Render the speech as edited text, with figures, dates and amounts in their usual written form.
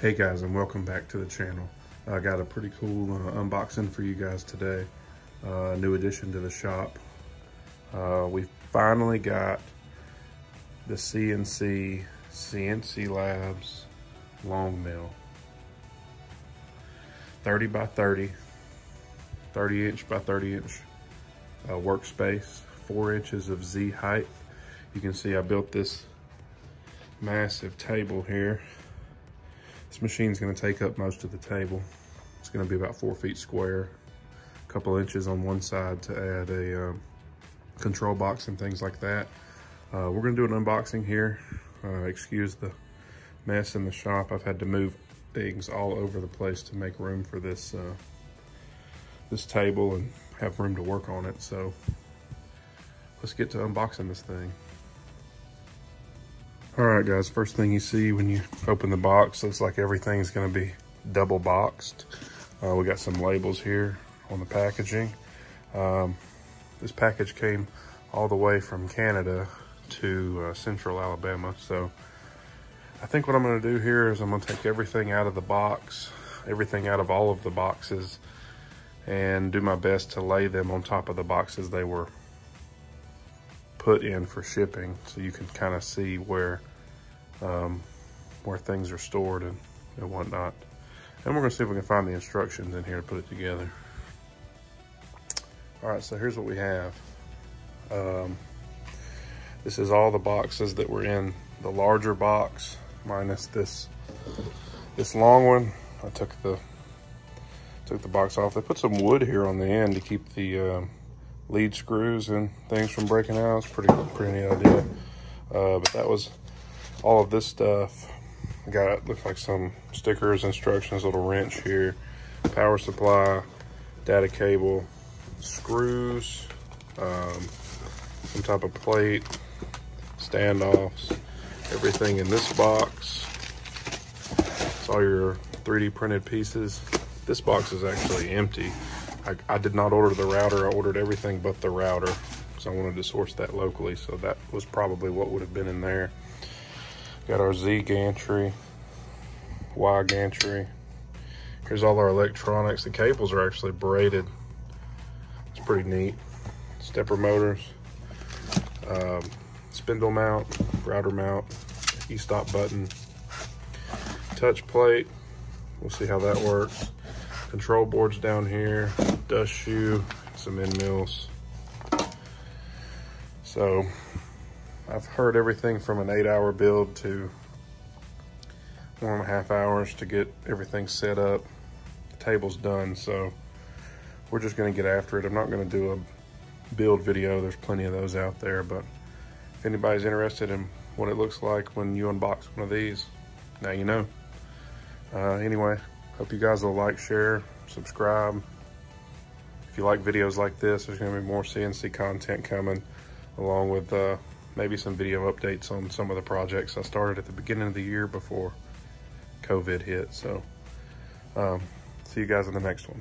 Hey guys, and welcome back to the channel. I got a pretty cool unboxing for you guys today. New addition to the shop. We finally got the CNC Labs Long Mill. 30 by 30, 30 inch by 30 inch workspace, 4 inches of Z height. You can see I built this massive table here. This machine's gonna take up most of the table. It's gonna be about 4 feet square, a couple inches on one side to add a control box and things like that. We're gonna do an unboxing here. Excuse the mess in the shop. I've had to move things all over the place to make room for this, this table and have room to work on it. So let's get to unboxing this thing. All right guys, first thing you see when you open the box, looks like everything's gonna be double boxed. We got some labels here on the packaging. This package came all the way from Canada to Central Alabama. So I think what I'm gonna do here is I'm gonna take everything out of the box, everything out of all of the boxes, and do my best to lay them on top of the boxes they were put in for shipping, so you can kind of see where things are stored and whatnot. And we're gonna see if we can find the instructions in here to put it together. All right, so here's what we have. This is all the boxes that were in the larger box, minus this long one. I took the box off. They put some wood here on the end to keep the lead screws and things from breaking out. It's pretty neat idea. But that was all of this stuff. I got, looks like some stickers, instructions, little wrench here, power supply, data cable, screws, some type of plate, standoffs, everything in this box. It's all your 3D printed pieces. This box is actually empty. I did not order the router. I ordered everything but the router because I wanted to source that locally. So that was probably what would have been in there. Got our Z gantry, Y gantry. Here's all our electronics. The cables are actually braided. It's pretty neat. Stepper motors, spindle mount, router mount, e-stop button, touch plate. We'll see how that works. Control boards down here, dust shoe, some end mills. So I've heard everything from an 8-hour build to 1.5 hours to get everything set up. The table's done, so we're just gonna get after it. I'm not gonna do a build video. There's plenty of those out there, but if anybody's interested in what it looks like when you unbox one of these, now you know. Anyway. Hope you guys will like, share, subscribe. If you like videos like this, there's gonna be more CNC content coming, along with maybe some video updates on some of the projects I started at the beginning of the year before COVID hit. So see you guys in the next one.